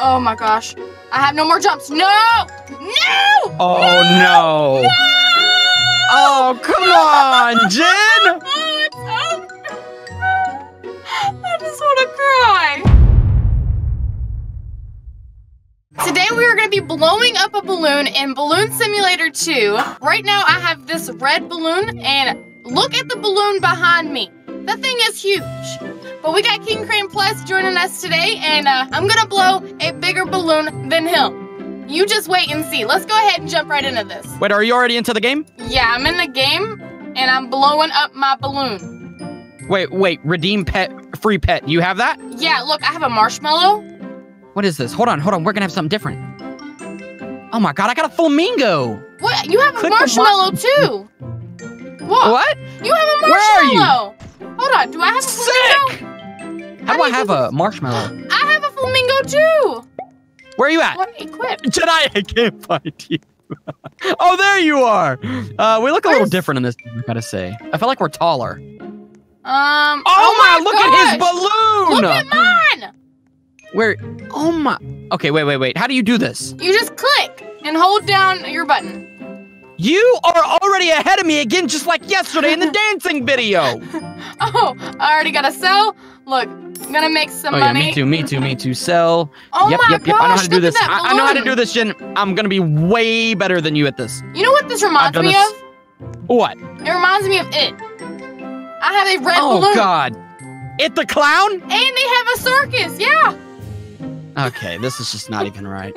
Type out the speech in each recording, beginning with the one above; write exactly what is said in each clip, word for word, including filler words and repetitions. Oh my gosh. I have no more jumps. No! No! Oh no! No! No! Oh, come on, Jen! Oh, it's over. I just want to cry. Today we are going to be blowing up a balloon in Balloon Simulator two. Right now I have this red balloon, and look at the balloon behind me. That thing is huge. But we got King Crane Plus joining us today, and uh, I'm going to blow a bigger balloon than him. You just wait and see. Let's go ahead and jump right into this. Wait, are you already into the game? Yeah, I'm in the game, and I'm blowing up my balloon. Wait, wait, redeem pet, free pet. You have that? Yeah, look, I have a marshmallow. What is this? Hold on, hold on. We're going to have something different. Oh, my God, I got a flamingo. What? You have a Click marshmallow, mar too. What? What? You have a marshmallow. Where are you? Hold on, do I have a flamingo? Sick! How, How do I have a marshmallow? I have a flamingo too! Where are you at? What equip? Jedi, I can't find you. Oh, there you are! Uh, we look a Where's... little different in this, I gotta say. I feel like we're taller. Um. Oh, oh my, my, look gosh. At his balloon! Look at mine! Where? Oh my. Okay, wait, wait, wait. How do you do this? You just click and hold down your button. You are already ahead of me again, just like yesterday in the dancing video. Oh, I already got to sell. Look, I'm going to make some oh, yeah, money. Me too, me too, me too. Sell. Oh, yep, my yep, gosh, yep. I know how to do this. I, I know how to do this, Jen. I'm going to be way better than you at this. You know what this reminds me this. of? What? It reminds me of It. I have a red oh, balloon. Oh, God. It the clown? And they have a circus, yeah. Okay, this is just not even right.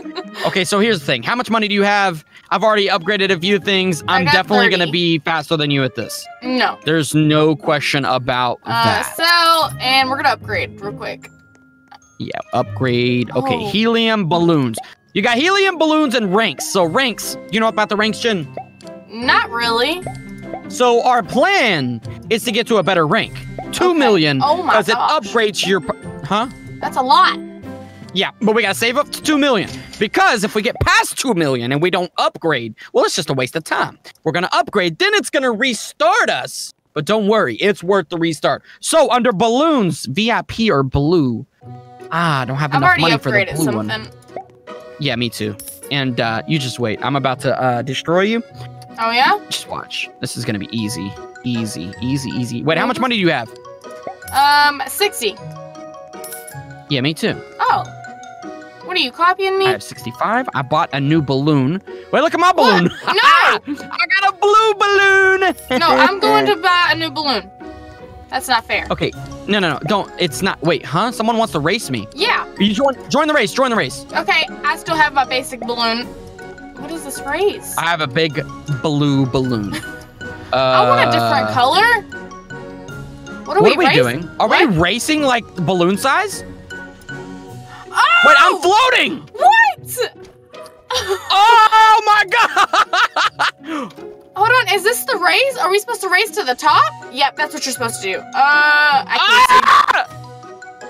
Okay, so here's the thing. How much money do you have? I've already upgraded a few things. I'm definitely going to be faster than you at this. No. There's no question about uh, that. Sell, and we're going to upgrade real quick. Yeah, upgrade. Okay, oh. helium balloons. You got helium balloons and ranks. So ranks, you know about the ranks, Jen? Not really. So our plan is to get to a better rank. Two okay. million. Oh my gosh. Because it upgrades your... Huh? That's a lot. Yeah, but we gotta save up to two million. Because if we get past two million and we don't upgrade, well, it's just a waste of time. We're gonna upgrade, then it's gonna restart us. But don't worry, it's worth the restart. So under balloons, V I P or blue. Ah, I don't have I've enough money for the blue something. one. Yeah, me too. And uh, you just wait. I'm about to uh, destroy you. Oh, yeah? Just watch. This is gonna be easy. Easy, easy, easy. Wait, how much money do you have? Um, sixty. Yeah, me too. Oh. What are you, copying me? I have sixty-five. I bought a new balloon. Wait, look at my balloon. What? No! I got a blue balloon. No, I'm going to buy a new balloon. That's not fair. Okay. No, no, no. Don't. It's not. Wait, huh? Someone wants to race me. Yeah. You join, join the race. Join the race. Okay. I still have my basic balloon. What is this race? I have a big blue balloon. uh, I want a different color. What are, what we, are we doing? Are what? we racing like balloon size? Oh! Wait, I'm floating! What? Oh my God! Hold on, is this the race? Are we supposed to race to the top? Yep, that's what you're supposed to do. Uh, I can't ah! see.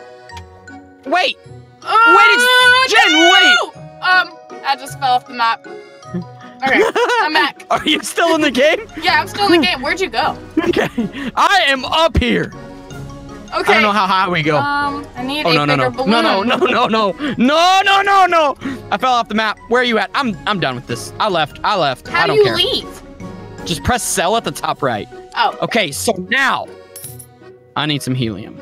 Wait! Uh, wait, it's Jen, no! wait! Um, I just fell off the map. Okay, I'm back. Are you still in the game? Yeah, I'm still in the game. Where'd you go? Okay, I am up here. Okay. I don't know how high we go. Um, I need oh, a no, bigger no, no. balloon. No, no, no, no, no, no, no, no, no. I fell off the map. Where are you at? I'm I'm done with this. I left. I left. How I don't do you care. leave? Just press sell at the top right. Oh. Okay, so now I need some helium.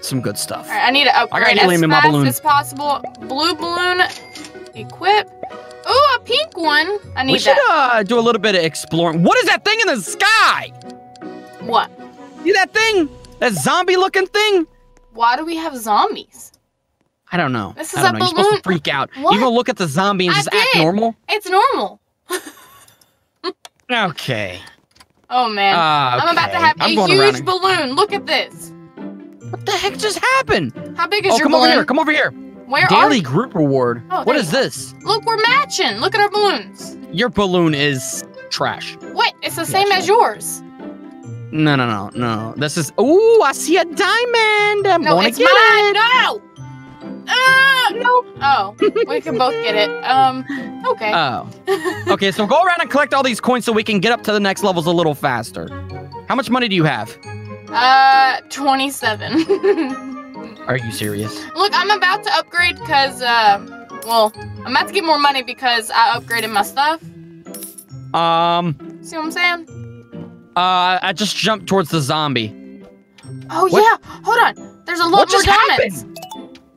Some good stuff. All right, I need to upgrade I got helium as in my fast balloon. as possible. Blue balloon. Equip. Ooh, a pink one. I need that. We should that. Uh, do a little bit of exploring. What is that thing in the sky? What? See that thing? That zombie-looking thing? Why do we have zombies? I don't know. This is I don't a know. balloon. You're supposed to freak out. What? You go look at the zombie and I just did. act normal? It's normal. Okay. Oh, man. Uh, okay. I'm about to have I'm a huge around. balloon. Look at this. What the heck just happened? How big is oh, your come balloon? Come over here. Come over here. Where Daily are group reward. Oh, what is go. this? Look, we're matching. Look at our balloons. Your balloon is trash. What? It's the yeah, same as yours. No, no, no, no. This is. Ooh, I see a diamond. I'm no, gonna it's get mine. It. No. Uh, no. Oh, we can both get it. Um. Okay. Oh. Okay. So go around and collect all these coins so we can get up to the next levels a little faster. How much money do you have? Uh, twenty-seven. Are you serious? Look, I'm about to upgrade because, uh, well, I'm about to get more money because I upgraded my stuff. Um. See what I'm saying? Uh, I just jumped towards the zombie. Oh, what? Yeah. Hold on. There's a lot more donuts. Happened?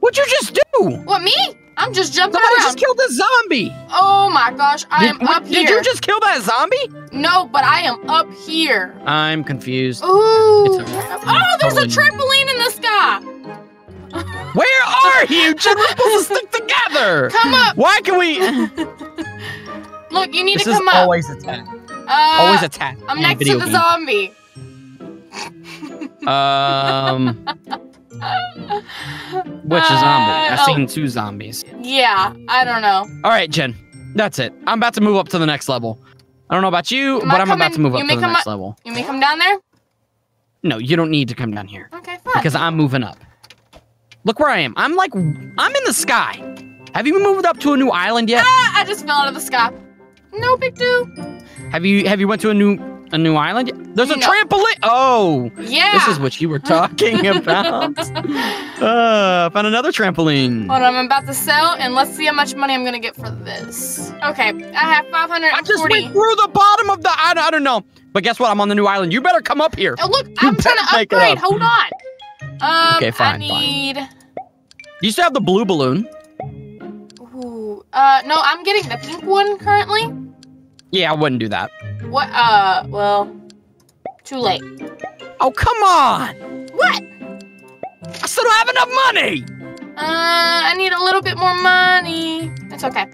What'd you just do? What, me? I'm just jumping Somebody around. Somebody just killed a zombie. Oh, my gosh. I did, am what, up here. Did you just kill that zombie? No, but I am up here. I'm confused. Ooh. It's a, oh, there's totally a trampoline in the sky. Where are you? We're supposed to stick together. Come up. Why can we? Look, you need this to come up. This is always attack. Uh, always attack. I'm next to the game. zombie. Um. Which is zombie? I've uh, seen oh. two zombies. Yeah, I don't know. All right, Jen. That's it. I'm about to move up to the next level. I don't know about you, am but I I'm about to move you up to the next level. You may come down there? No, you don't need to come down here. Okay, fine. Because I'm moving up. Look where I am. I'm like, I'm in the sky. Have you moved up to a new island yet? Ah, I just fell out of the sky. No big deal. Have you have you went to a new a new island? There's a no. trampoline. Oh, yeah. This is what you were talking about. uh, found another trampoline. Hold on, I'm about to sell, and let's see how much money I'm gonna get for this. Okay, I have five hundred forty. I just went through the bottom of the. I, I don't know, but guess what? I'm on the new island. You better come up here. Oh, look, you I'm gonna upgrade. Up. Hold on. Um, okay, fine, I need... fine. You still have the blue balloon. Ooh, uh, no, I'm getting the pink one currently. Yeah, I wouldn't do that. What, uh, well, too late. Oh, come on! What? I still don't have enough money! Uh, I need a little bit more money. It's okay.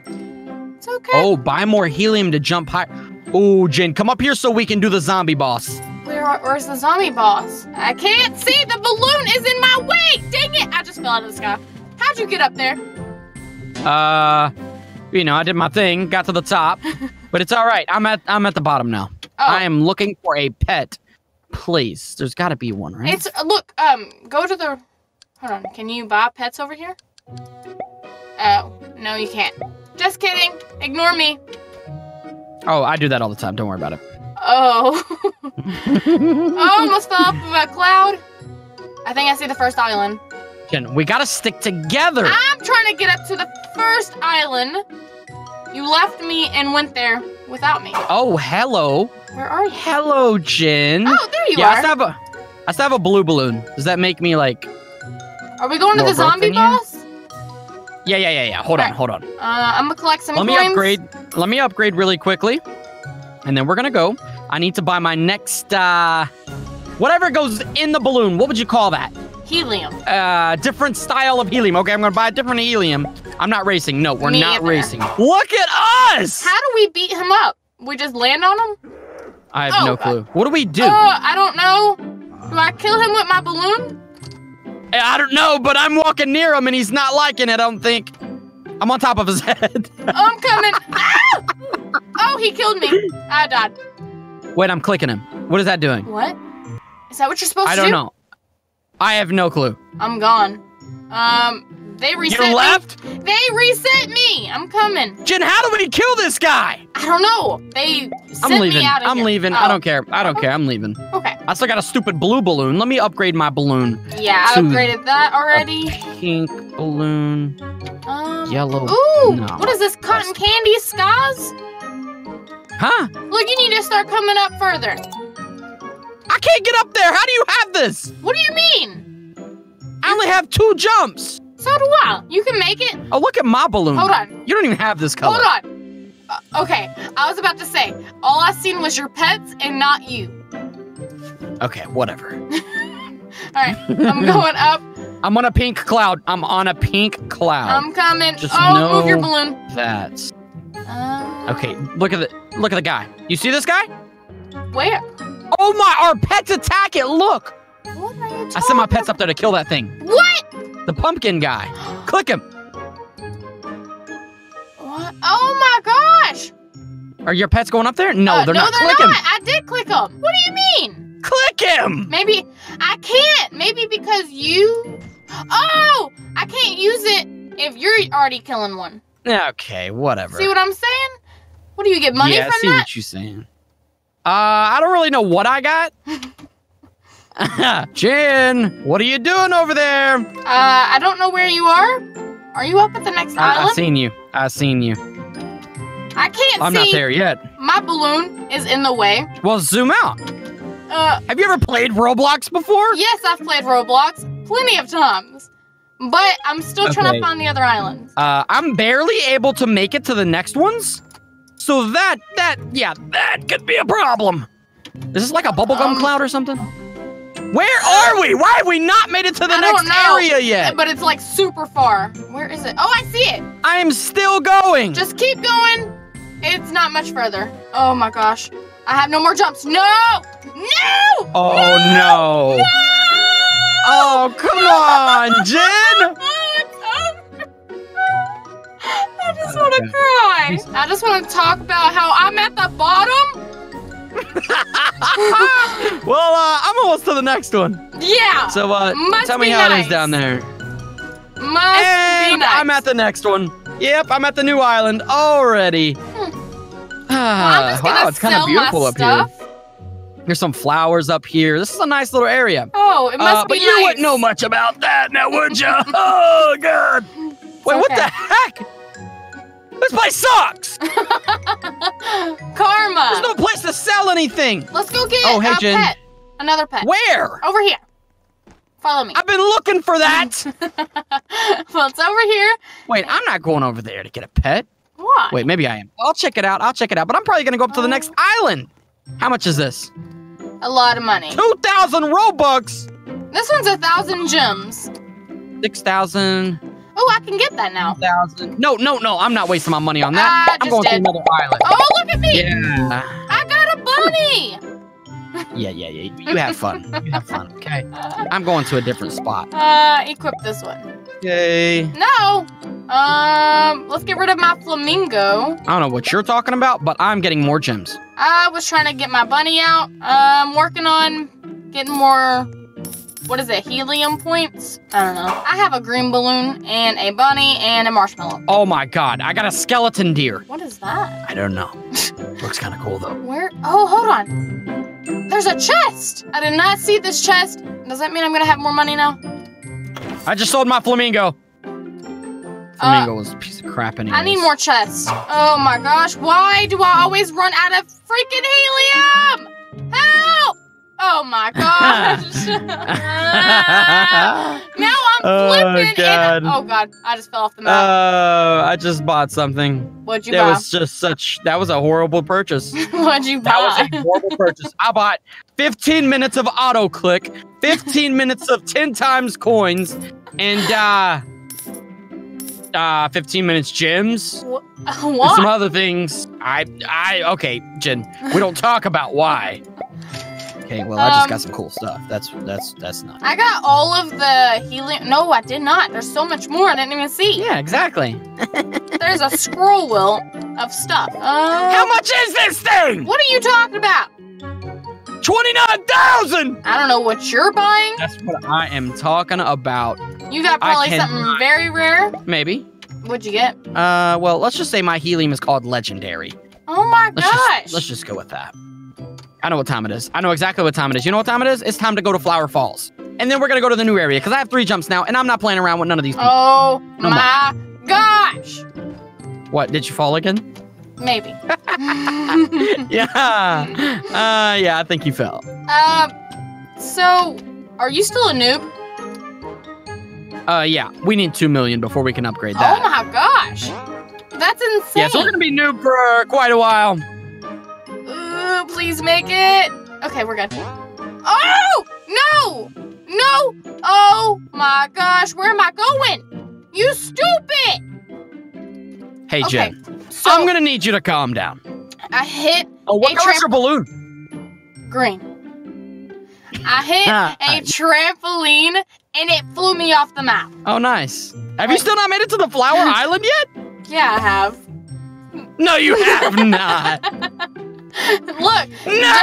It's okay. Oh, buy more helium to jump high. Oh, Jen, come up here so we can do the zombie boss. Where are, where's the zombie boss? I can't see. The balloon is in my way. Dang it. I just fell out of the sky. How'd you get up there? Uh, you know, I did my thing. Got to the top. But it's all right. I'm at I'm at the bottom now. Oh. I am looking for a pet. Please. There's got to be one, right? It's look, um, go to the... Hold on. Can you buy pets over here? Oh, no, you can't. Just kidding. Ignore me. Oh, I do that all the time. Don't worry about it. Oh. Oh, almost fell off of a cloud. I think I see the first island. Jen, we gotta stick together. I'm trying to get up to the first island. You left me and went there without me. Oh, hello. Where are you? Hello, Jen. Oh, there you yeah, are. I still have a, I still have a blue balloon. Does that make me like... Are we going to the zombie boss? Yeah, yeah, yeah, yeah. Hold all on, right. hold on. Uh, I'm gonna collect some Let coins. me upgrade. Let me upgrade really quickly. And then we're gonna go. I need to buy my next, uh, whatever goes in the balloon. What would you call that? Helium. Uh, different style of helium. Okay, I'm gonna buy a different helium. I'm not racing. No, we're Me not either. racing. Look at us! How do we beat him up? We just land on him? I have oh, no clue. What do we do? Uh, I don't know. Do I kill him with my balloon? I don't know, but I'm walking near him and he's not liking it, I don't think. I'm on top of his head. I'm coming. Ah! Oh, he killed me. I died. Wait, I'm clicking him. What is that doing? What? Is that what you're supposed I to do? I don't know. I have no clue. I'm gone. Um, they reset me. You left? Me. They reset me. I'm coming. Jen, how do we kill this guy? I don't know. They sent I'm leaving. me out of I'm here. leaving. Oh. I don't care. I don't oh. care. I'm leaving. Okay. I still got a stupid blue balloon. Let me upgrade my balloon. Yeah, I upgraded that already. Pink balloon. Um, Yellow. Ooh, no. What is this? Cotton candy skies? Huh? Look, you need to start coming up further. I can't get up there. How do you have this? What do you mean? I only have two jumps. So do I. You can make it. Oh, look at my balloon. Hold on. You don't even have this color. Hold on. Uh, okay, I was about to say, all I seen was your pets and not you. Okay, whatever. All right, I'm going up. I'm on a pink cloud. I'm on a pink cloud. I'm coming. Just oh, know move your balloon. That's... Um, okay, look at the look at the guy. You see this guy? Where? Oh my! Our pets attack it. Look. What are you talking I sent my pets about? up there to kill that thing. What? The pumpkin guy. Click him. What? Oh my gosh! Are your pets going up there? No, uh, they're no, not. No, they're click not. Him. I did click him. What do you mean? Click him. Maybe I can't. Maybe because you. Oh! I can't use it if you're already killing one. Okay, whatever. See what I'm saying? What do you get money yeah, from that? Yeah, I see that? what you're saying. Uh, I don't really know what I got. Jin, what are you doing over there? Uh, I don't know where you are. Are you up at the next I island? I seen you. I seen you. I can't I'm see. I'm not there yet. My balloon is in the way. Well, zoom out. Uh, Have you ever played Roblox before? Yes, I've played Roblox plenty of times. But I'm still okay. trying to find the other islands. Uh, I'm barely able to make it to the next ones. So that, that, yeah, that could be a problem. Is this like a bubblegum um, cloud or something? Where are we? Why have we not made it to the I next don't know, area yet? But it's like super far. Where is it? Oh, I see it. I am still going. Just keep going. It's not much further. Oh my gosh. I have no more jumps. No! No! Oh no! No! no! Oh, come on, Jen! Oh, it's over. I just want to cry. I just want to talk about how I'm at the bottom. Well, uh, I'm almost to the next one. Yeah. So, uh, Must tell me how nice. it is down there. Must and be nice. I'm at the next one. Yep, I'm at the new island already. Hmm. Well, wow, it's kind of beautiful up stuff. here. There's some flowers up here. This is a nice little area. Oh, it must uh, be but nice. But you wouldn't know much about that now, would you? Oh, God. It's Wait, okay. what the heck? This place sucks. Karma. There's no place to sell anything. Let's go get oh, hey, a Jen. pet. Another pet. Where? Over here. Follow me. I've been looking for that. Well, it's over here. Wait, I'm not going over there to get a pet. Why? Wait, maybe I am. I'll check it out. I'll check it out. But I'm probably going to go up to the next island. How much is this? A lot of money. two thousand Robux. This one's a thousand gems. six thousand. Oh, I can get that now. one thousand. No, no, no. I'm not wasting my money on that. I I'm just going did. to another island. Oh, look at me. Yeah. I got a bunny. Yeah, yeah, yeah. You have fun. You have fun, okay? I'm going to a different spot. Uh, equip this one. Okay. No. Um, let's get rid of my flamingo. I don't know what you're talking about, but I'm getting more gems. I was trying to get my bunny out. Uh, I'm working on getting more... What is it, helium points? I don't know. I have a green balloon and a bunny and a marshmallow. Oh my God, I got a skeleton deer. What is that? I don't know. Looks kind of cool though. Where? Oh, hold on. There's a chest. I did not see this chest. Does that mean I'm gonna have more money now? I just sold my flamingo. Flamingo uh, was a piece of crap anyways. I need more chests. Oh my gosh, why do I always run out of freaking helium? Help! Oh my gosh! Now I'm flipping. Oh God. And oh God! I just fell off the map. Oh, uh, I just bought something. What'd you that buy? That was just such. That was a horrible purchase. What'd you buy? That was a horrible purchase. I bought fifteen minutes of auto click, fifteen minutes of ten times coins, and uh, uh, fifteen minutes gems. What? What? Some other things. I, I. Okay, Jen. We don't talk about why. Okay, well, I just um, got some cool stuff. That's that's that's not. I got all of the helium. No, I did not. There's so much more I didn't even see. Yeah, exactly. There's a scroll wheel of stuff. Uh, How much is this thing? What are you talking about? twenty-nine thousand! I don't know what you're buying. That's what I am talking about. You got probably something very rare. Maybe. What'd you get? Uh, well, let's just say my helium is called legendary. Oh my let's gosh. Just, let's just go with that. I know what time it is. I know exactly what time it is. You know what time it is? It's time to go to Flower Falls. And then we're going to go to the new area because I have three jumps now and I'm not playing around with none of these people. Oh no my more. gosh. What? Did you fall again? Maybe. Yeah. Uh, yeah, I think you fell. Um. Uh, so, are you still a noob? Uh, yeah. We need two million before we can upgrade that. Oh my gosh. That's insane. Yeah, so we're going to be noob for quite a while. Ooh, please make it. Okay, we're good. Oh, no, no. Oh my gosh, where am I going? You stupid. Hey, okay, Jen, so I'm gonna need you to calm down. I hit Oh, what color's your balloon? Green. I hit a trampoline and it flew me off the map. Oh, nice. Have Wait. you still not made it to the Flower Island yet? Yeah, I have. No, you have not. Look! No!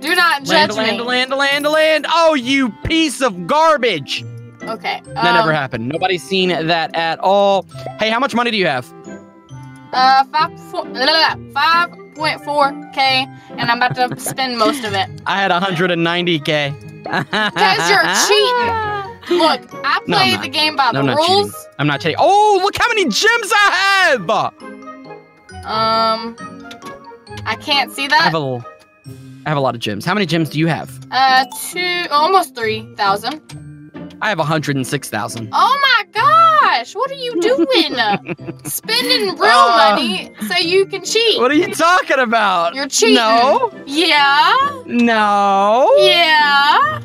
Do not judge me. Land, land, land, land. Oh, you piece of garbage. Okay. Um, that never happened. Nobody's seen that at all. Hey, how much money do you have? Uh, five, four, blah, blah, blah, five one point four K, and I'm about to spend most of it. I had one hundred ninety K. Because you're cheating. Look, I played no, the game by no, the I'm rules. Cheating. I'm not cheating. Oh, look how many gems I have! Um, I can't see that. I have a little... I have a lot of gems. How many gems do you have? Uh, two, almost three thousand. I have one hundred six thousand. Oh my gosh! What are you doing? Spending real uh, money so you can cheat. What are you talking about? You're cheating. No. Yeah. No. Yeah.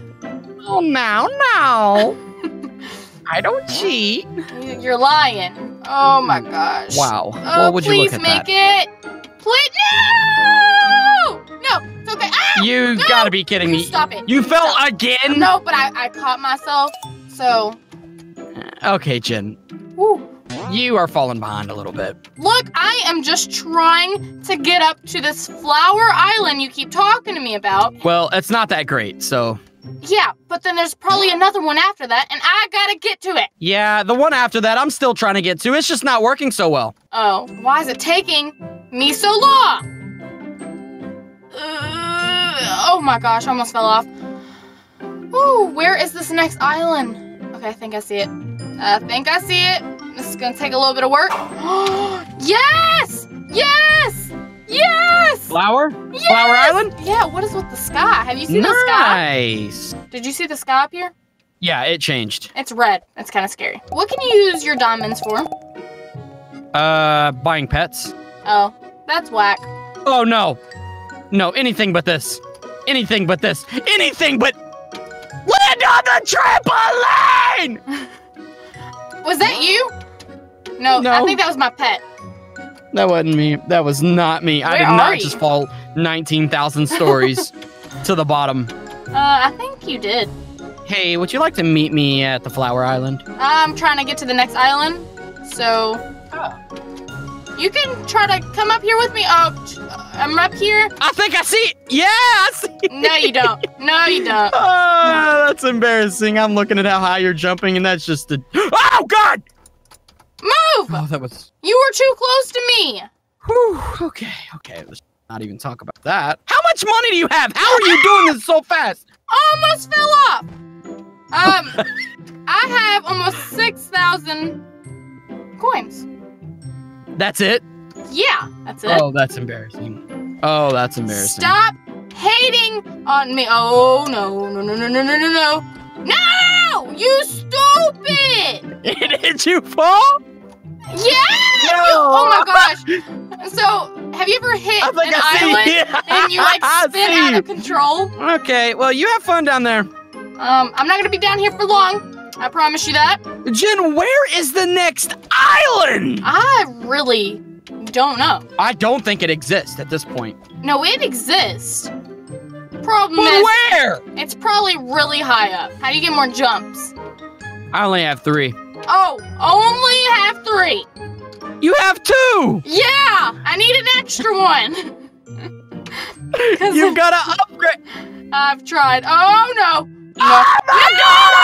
Oh, now, now. I don't cheat. You're lying. Oh my gosh. Wow. Oh, what would you look at that? Please make it. Please. No! No, it's okay. Ah, you no! gotta be kidding me. Stop it. You fell Stop. again? No, but I, I caught myself, so. Okay, Jen. Woo. You are falling behind a little bit. Look, I am just trying to get up to this Flower Island you keep talking to me about. Well, it's not that great, so. Yeah, but then there's probably another one after that, and I gotta get to it. Yeah, the one after that I'm still trying to get to. It's just not working so well. Oh, why is it taking me so long? Uh, oh my gosh, I almost fell off. Ooh, where is this next island? Okay, I think I see it. I think I see it. This is gonna take a little bit of work. Yes! Yes! Yes! Flower? Yes! Flower Island? Yeah, what is with the sky? Have you seen nice. the sky? Nice! Did you see the sky up here? Yeah, it changed. It's red. That's kind of scary. What can you use your diamonds for? Uh, buying pets. Oh, that's whack. Oh no! No, anything but this. Anything but this. Anything but... Land on the trampoline! Was that you? No, no, I think that was my pet. That wasn't me. That was not me. Where I did not you? just fall nineteen thousand stories to the bottom. Uh, I think you did. Hey, would you like to meet me at the Flower Island? I'm trying to get to the next island, so... Oh. You can try to come up here with me. Oh, I'm up here. I think I see it. Yeah, I see it. No, you don't. No, you don't. Oh, that's embarrassing. I'm looking at how high you're jumping, and that's just a... Oh, God! Move! Oh, that was... You were too close to me. Whew, okay, okay. Let's not even talk about that. How much money do you have? How are you doing this so fast? Almost fell off. Um, I have almost six thousand coins. That's it? Yeah, that's it. Oh, that's embarrassing. Oh, that's embarrassing. Stop hating on me. Oh, no, no, no, no, no, no, no, no. No! You stupid! Did you fall? Yeah! No. You, oh, my gosh. So, have you ever hit an island and you, like, spin out of control? Okay, well, you have fun down there. Um, I'm not going to be down here for long. I promise you that. Jen, where is the next island? I really don't know. I don't think it exists at this point. No, it exists. Problem but is... where? It's probably really high up. How do you get more jumps? I only have three. Oh, only have three. You have two. Yeah, I need an extra one. You've got to upgrade. I've tried. Oh, no. No. Oh my no! God! I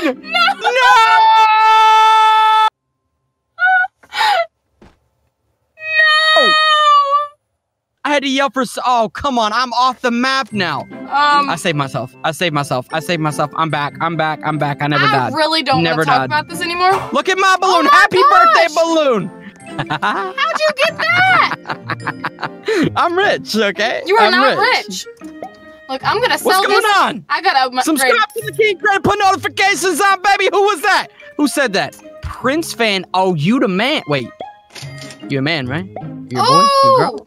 totally missed it! Jen! No! No! No! I had to yell for. Oh, come on! I'm off the map now. Um. I saved myself. I saved myself. I saved myself. I'm back. I'm back. I'm back. I never I died. I really don't want to talk about this anymore. Look at my balloon! Oh my Happy gosh. birthday, balloon! How'd you get that? I'm rich, okay? You are I'm not rich. rich. Look, I'm gonna sell What's going this. on? I gotta open my Subscribe grade. to the King Crane, put notifications on, baby. Who was that? Who said that? Prince fan. Oh, you the man. Wait. You a man, right? You a oh. boy? You a girl?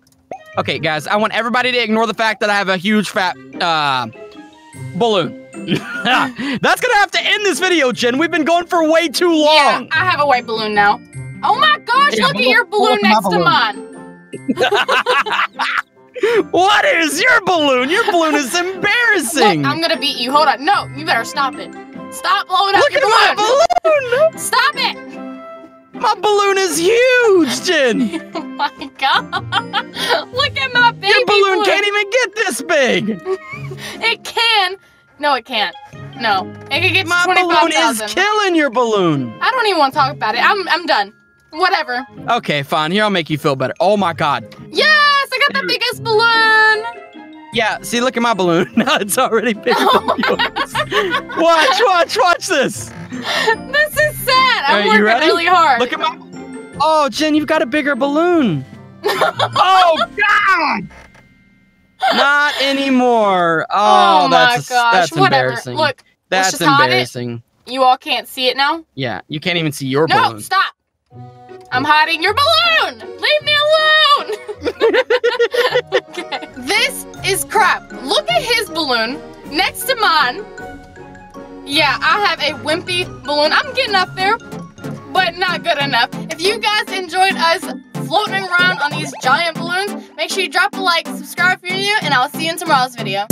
Okay, guys, I want everybody to ignore the fact that I have a huge fat uh, balloon. That's gonna have to end this video, Jen. We've been going for way too long. Yeah, I have a white balloon now. Oh my gosh, yeah, look at your balloon next balloon. to mine. What is your balloon? Your balloon is embarrassing. Look, I'm gonna beat you. Hold on. No, you better stop it. Stop blowing up look your at balloon. Look at my balloon. Stop it. My balloon is huge, Jen. Oh my God. Look at my baby Your balloon, balloon can't even get this big. It can. No, it can't. No. It can get to twenty-five thousand. My balloon is killing your balloon. I don't even want to talk about it. I'm, I'm done. Whatever. Okay, fine. Here, I'll make you feel better. Oh, my God. Yes, I got the biggest balloon. Yeah, see, look at my balloon. It's already bigger oh. than yours. Watch, watch, watch this. This is sad. I'm working really hard. Look at my... Oh, Jen, you've got a bigger balloon. Oh, God. Not anymore. Oh, oh my that's, gosh. That's Whatever. embarrassing. Look, that's just embarrassing. You all can't see it now? Yeah, you can't even see your no, balloon. No, stop. I'm hiding your balloon! Leave me alone! Okay. This is crap. Look at his balloon next to mine. Yeah, I have a wimpy balloon. I'm getting up there, but not good enough. If you guys enjoyed us floating around on these giant balloons, make sure you drop a like, subscribe if you're new, and I'll see you in tomorrow's video.